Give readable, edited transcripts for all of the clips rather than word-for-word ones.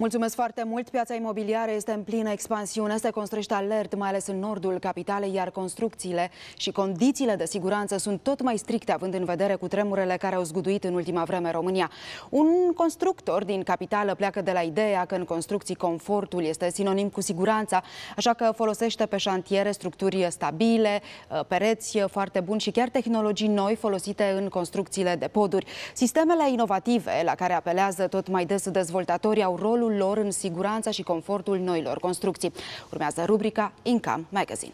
Mulțumesc foarte mult! Piața imobiliară este în plină expansiune, se construiește alert, mai ales în nordul capitalei, iar construcțiile și condițiile de siguranță sunt tot mai stricte, având în vedere cutremurele care au zguduit în ultima vreme România. Un constructor din capitală pleacă de la ideea că în construcții confortul este sinonim cu siguranța, așa că folosește pe șantiere structuri stabile, pereți foarte buni și chiar tehnologii noi folosite în construcțiile de poduri. Sistemele inovative la care apelează tot mai des dezvoltatorii au rolul lor în siguranța și confortul noilor construcții. Urmează rubrica Income Magazine.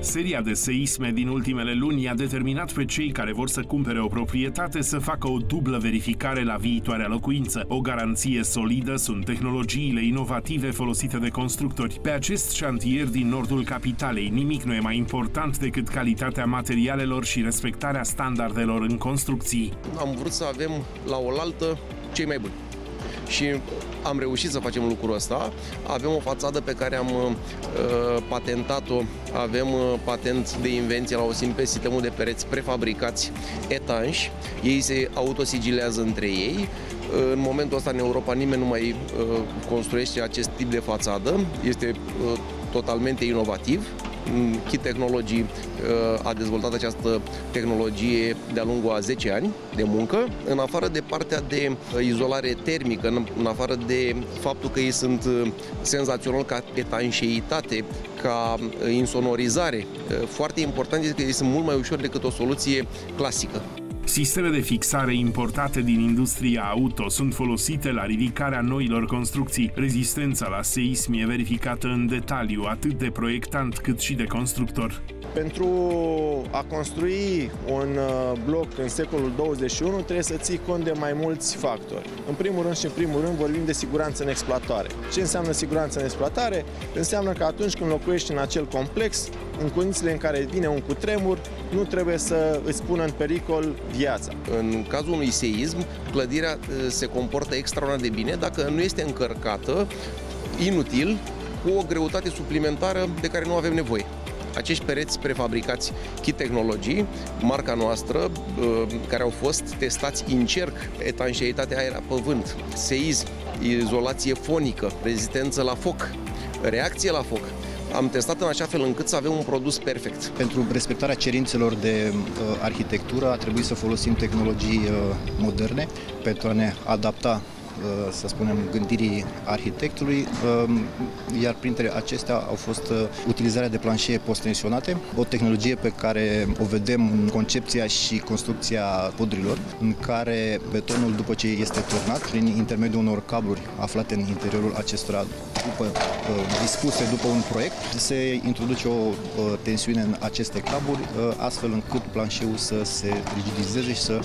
Seria de seisme din ultimele luni i-a determinat pe cei care vor să cumpere o proprietate să facă o dublă verificare la viitoarea locuință. O garanție solidă sunt tehnologiile inovative folosite de constructori. Pe acest șantier din nordul capitalei, nimic nu e mai important decât calitatea materialelor și respectarea standardelor în construcții. Am vrut să avem la oaltă cei mai buni. Și am reușit să facem lucrul ăsta. Avem o fațadă pe care am patentat-o, avem patent de invenție la OSIN pe sistemul de pereți prefabricați etanși. Ei se autosigilează între ei. În momentul ăsta în Europa nimeni nu mai construiește acest tip de fațadă. Este totalmente inovativ. Key Technologies a dezvoltat această tehnologie de-a lungul a 10 ani de muncă. În afară de partea de izolare termică, în afară de faptul că ei sunt senzațional ca etanșeitate, ca insonorizare, foarte important este că ei sunt mult mai ușor decât o soluție clasică. Sisteme de fixare importate din industria auto sunt folosite la ridicarea noilor construcții. Rezistența la seism e verificată în detaliu, atât de proiectant cât și de constructor. Pentru a construi un bloc în secolul 21 trebuie să ții cont de mai mulți factori. În primul rând vorbim de siguranță în exploatare. Ce înseamnă siguranță în exploatare? Înseamnă că atunci când locuiești în acel complex, în condițiile în care vine un cutremur, nu trebuie să îți pună în pericol viața. În cazul unui seism, clădirea se comportă extraordinar de bine dacă nu este încărcată inutil cu o greutate suplimentară de care nu avem nevoie. Acești pereți prefabricați Key Technologies, marca noastră, care au fost testați în cerc, etanșeitatea aer apă vânt, seism, izolație fonică, rezistență la foc, reacție la foc. Am testat în așa fel încât să avem un produs perfect. Pentru respectarea cerințelor de arhitectură a trebuit să folosim tehnologii moderne pentru a ne adapta, să spunem, gândirii arhitectului, iar printre acestea au fost utilizarea de planșee postensionate, o tehnologie pe care o vedem în concepția și construcția podurilor, în care betonul, după ce este turnat, prin intermediul unor cabluri aflate în interiorul acestora, dispuse după un proiect, se introduce o tensiune în aceste cabluri, astfel încât planșeul să se rigidizeze și să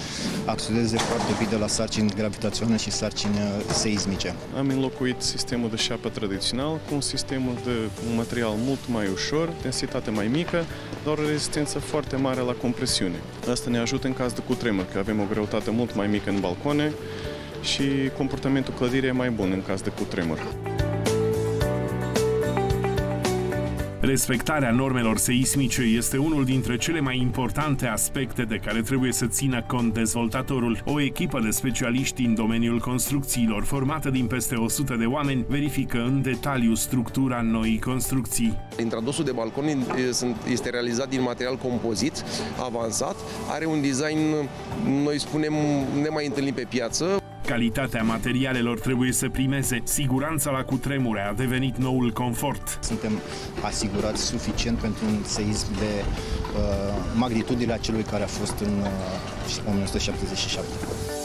acționeze foarte bine la sarcini gravitaționale și sarcini seismice. Am înlocuit sistemul de șapă tradițional cu un sistem de material mult mai ușor, densitate mai mică, dar o rezistență foarte mare la compresiune. Asta ne ajută în caz de cutremur, că avem o greutate mult mai mică în balcone și comportamentul clădirii e mai bun în caz de cutremur. Respectarea normelor seismice este unul dintre cele mai importante aspecte de care trebuie să țină cont dezvoltatorul. O echipă de specialiști în domeniul construcțiilor, formată din peste 100 de oameni, verifică în detaliu structura noii construcții. Intradosul de balcon este realizat din material compozit, avansat, are un design, noi spunem, nemai întâlnit pe piață. Calitatea materialelor trebuie să primeze. Siguranța la cutremure a devenit noul confort. Suntem asigurați suficient pentru un seism de magnitudinea celui care a fost în 1977.